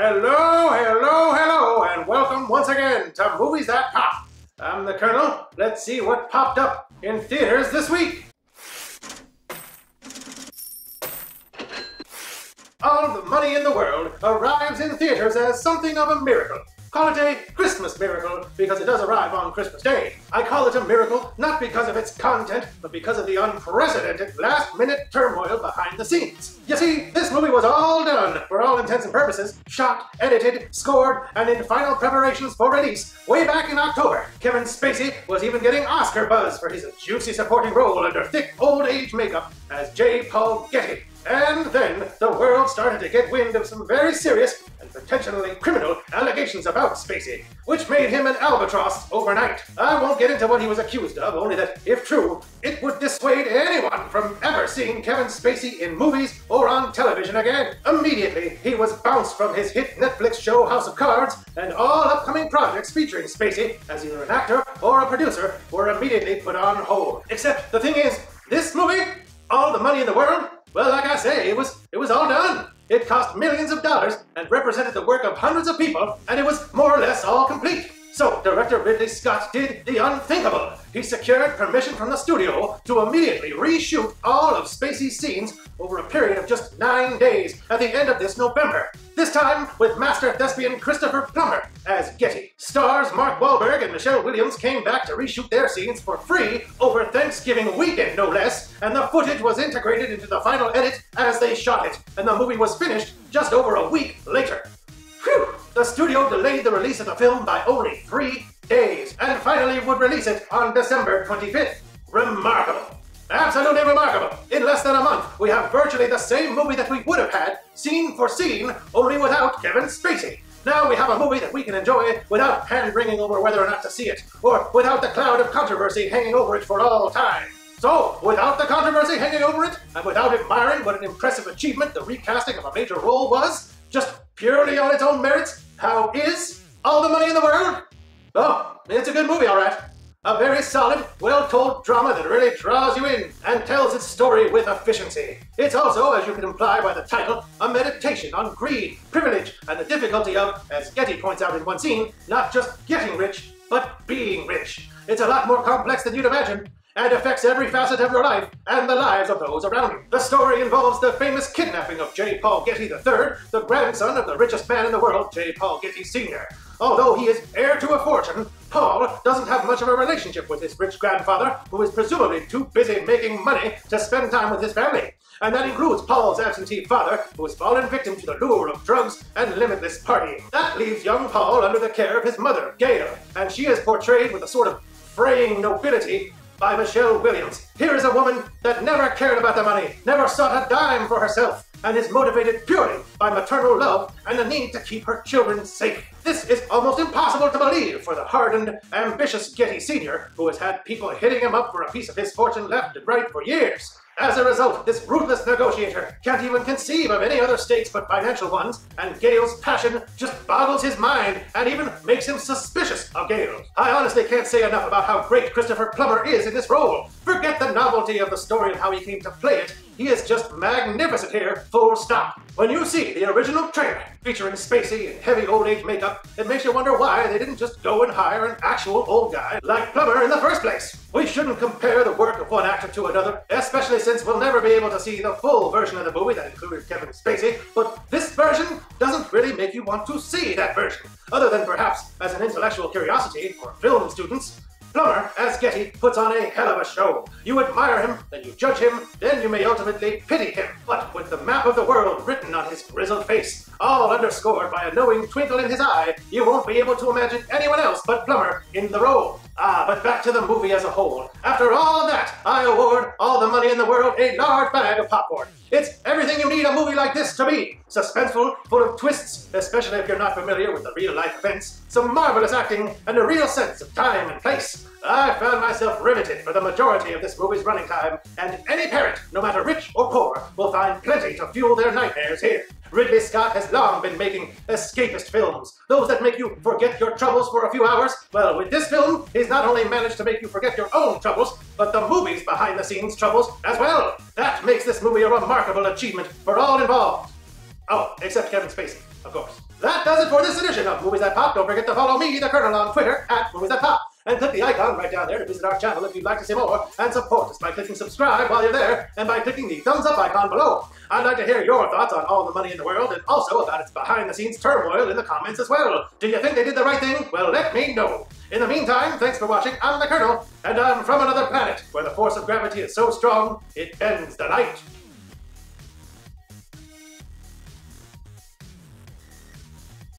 Hello, hello, hello, and welcome once again to Movies That Pop. I'm the Kernel. Let's see what popped up in theaters this week. All the money in the world arrives in theaters as something of a miracle. Call it a Christmas miracle because it does arrive on Christmas Day. I call it a miracle not because of its content, but because of the unprecedented last-minute turmoil behind the scenes. You see, this movie was all done, for all intents and purposes, shot, edited, scored, and in final preparations for release way back in October. Kevin Spacey was even getting Oscar buzz for his juicy supporting role under thick old-age makeup as J. Paul Getty. And then the world started to get wind of some very serious and potentially criminal allegations about Spacey, which made him an albatross overnight. I won't get into what he was accused of, only that, if true, it would dissuade anyone from ever seeing Kevin Spacey in movies or on television again. Immediately, he was bounced from his hit Netflix show House of Cards, and all upcoming projects featuring Spacey as either an actor or a producer were immediately put on hold. Except the thing is, this movie, All the Money in the World, well, like I say, it was all done. It cost millions of dollars and represented the work of hundreds of people, and it was more or less all complete. So, director Ridley Scott did the unthinkable. He secured permission from the studio to immediately reshoot all of Spacey's scenes over a period of just 9 days at the end of this November. This time with master thespian Christopher Plummer as Getty. Stars Mark Wahlberg and Michelle Williams came back to reshoot their scenes for free over Thanksgiving weekend, no less, and the footage was integrated into the final edit as they shot it, and the movie was finished just over a week later. Whew! The studio delayed the release of the film by only 3 days, and finally would release it on December 25th. Remarkable. Absolutely remarkable. In less than a month, we have virtually the same movie that we would have had, scene for scene, only without Kevin Spacey. Now we have a movie that we can enjoy without hand-wringing over whether or not to see it, or without the cloud of controversy hanging over it for all time. So, without the controversy hanging over it, and without admiring what an impressive achievement the recasting of a major role was, just purely on its own merits, how is All the Money in the World? Oh, it's a good movie, all right. A very solid, well-told drama that really draws you in and tells its story with efficiency. It's also, as you can imply by the title, a meditation on greed, privilege, and the difficulty of, as Getty points out in one scene, not just getting rich, but being rich. It's a lot more complex than you'd imagine, and affects every facet of your life and the lives of those around you. The story involves the famous kidnapping of J. Paul Getty III, the grandson of the richest man in the world, J. Paul Getty Sr. Although he is heir to a fortune, Paul doesn't have much of a relationship with his rich grandfather, who is presumably too busy making money to spend time with his family. And that includes Paul's absentee father, who has fallen victim to the lure of drugs and limitless partying. That leaves young Paul under the care of his mother, Gail, and she is portrayed with a sort of fraying nobility by Michelle Williams. Here is a woman that never cared about the money, never sought a dime for herself, and is motivated purely by maternal love and the need to keep her children safe. This is almost impossible to believe for the hardened, ambitious Getty Sr., who has had people hitting him up for a piece of his fortune left and right for years. As a result, this ruthless negotiator can't even conceive of any other stakes but financial ones, and Gail's passion just boggles his mind and even makes him suspicious of Gail. I honestly can't say enough about how great Christopher Plummer is in this role. Forget the novelty of the story and how he came to play it. He is just magnificent here, full stop. When you see the original trailer featuring Spacey in heavy old-age makeup, it makes you wonder why they didn't just go and hire an actual old guy like Plummer in the first place. We shouldn't compare the work of one actor to another, especially since we'll never be able to see the full version of the movie that included Kevin Spacey, but this version doesn't really make you want to see that version, other than perhaps as an intellectual curiosity for film students. Plummer, as Getty, puts on a hell of a show. You admire him, then you judge him, then you may ultimately pity him. But with the map of the world written on his grizzled face, all underscored by a knowing twinkle in his eye, you won't be able to imagine anyone else but Plummer in the role. Ah, but back to the movie as a whole. After all that, I award All the Money in the World a large bag of popcorn. It's everything you need a movie like this to be. Suspenseful, full of twists, especially if you're not familiar with the real-life events, some marvelous acting, and a real sense of time and place. I found myself riveted for the majority of this movie's running time, and any parent, no matter rich or poor, will find plenty to fuel their nightmares here. Ridley Scott has long been making escapist films, those that make you forget your troubles for a few hours. Well, with this film, he's not only managed to make you forget your own troubles, but the movie's behind-the-scenes troubles as well. That makes this movie a remarkable achievement for all involved. Oh, except Kevin Spacey. of course. That does it for this edition of Movies That Pop. Don't forget to follow me, The Kernel, on Twitter, @MoviesThatPop. And click the icon right down there to visit our channel if you'd like to see more, and support us by clicking subscribe while you're there, and by clicking the thumbs up icon below. I'd like to hear your thoughts on all the money in the world, and also about its behind-the-scenes turmoil in the comments as well. Do you think they did the right thing? Well, let me know. In the meantime, thanks for watching. I'm The Kernel, and I'm from another planet where the force of gravity is so strong, it bends the night.